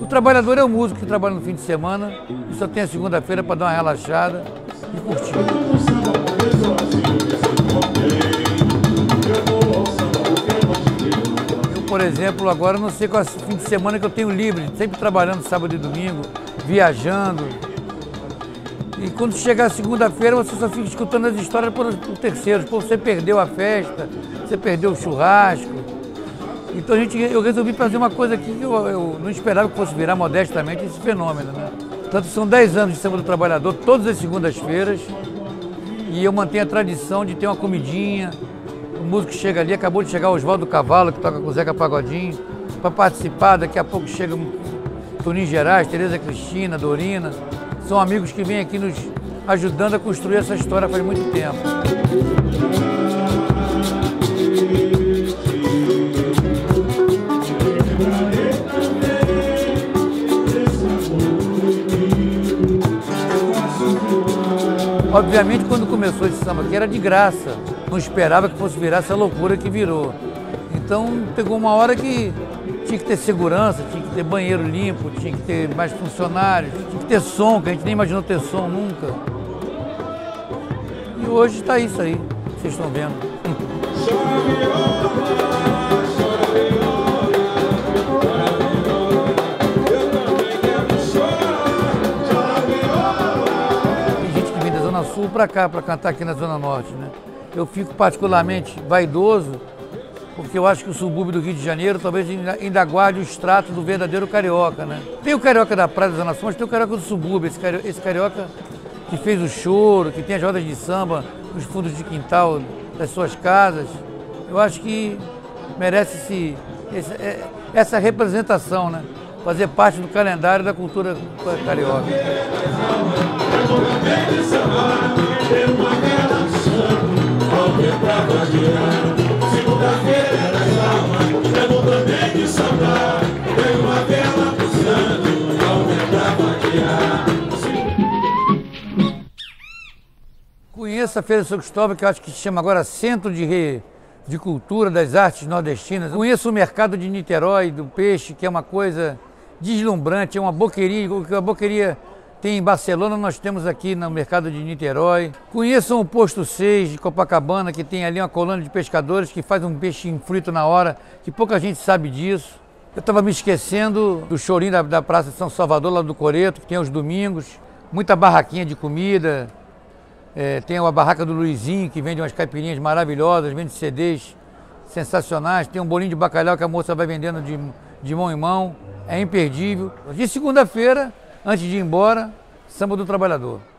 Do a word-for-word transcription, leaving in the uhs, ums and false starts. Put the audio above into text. O trabalhador é o músico que trabalha no fim de semana e só tem a segunda-feira para dar uma relaxada e curtir. Eu, por exemplo, agora não sei qual é o fim de semana que eu tenho livre, sempre trabalhando sábado e domingo, viajando. E quando chegar a segunda-feira, você só fica escutando as histórias por, por terceiros. Pô, você perdeu a festa, você perdeu o churrasco. Então a gente, eu resolvi fazer uma coisa aqui que eu, eu não esperava que fosse virar modestamente esse fenômeno, né? Tanto são dez anos de Samba do Trabalhador, todas as segundas-feiras. E eu mantenho a tradição de ter uma comidinha. O músico chega ali, acabou de chegar o Oswaldo Cavalo, que toca com o Zeca Pagodinho, para participar. Daqui a pouco chega Toninho Gerais, Tereza Cristina, Dorina. São amigos que vêm aqui nos ajudando a construir essa história faz muito tempo. Obviamente, quando começou esse samba aqui, era de graça. Não esperava que fosse virar essa loucura que virou. Então, pegou uma hora que tinha que ter segurança, tinha que ter banheiro limpo, tinha que ter mais funcionários, tinha que ter som, que a gente nem imaginou ter som nunca. E hoje está isso aí, que vocês estão vendo. Tem gente que vem da Zona Sul para cá, para cantar aqui na Zona Norte, né? Eu fico particularmente vaidoso, porque eu acho que o subúrbio do Rio de Janeiro talvez ainda guarde o extrato do verdadeiro carioca, né? Tem o carioca da Praia da Zona Sul, mas tem o carioca do subúrbio, esse carioca, esse carioca que fez o choro, que tem as rodas de samba nos fundos de quintal das suas casas. Eu acho que merece esse, esse, essa representação, né? Fazer parte do calendário da cultura carioca. Conheça a Feira São Cristóvão, que eu acho que se chama agora Centro de, de Cultura das Artes Nordestinas. Conheça o mercado de Niterói, do peixe, que é uma coisa deslumbrante, é uma boqueria, o que a boqueria tem em Barcelona, nós temos aqui no mercado de Niterói. Conheçam o Posto seis de Copacabana, que tem ali uma colônia de pescadores que faz um peixinho frito na hora, que pouca gente sabe disso. Eu estava me esquecendo do chorinho da, da Praça de São Salvador, lá do Coreto, que tem aos domingos. Muita barraquinha de comida. É, tem a barraca do Luizinho, que vende umas caipirinhas maravilhosas, vende C Ds sensacionais. Tem um bolinho de bacalhau que a moça vai vendendo de, de mão em mão. É imperdível. De segunda-feira, antes de ir embora, Samba do Trabalhador.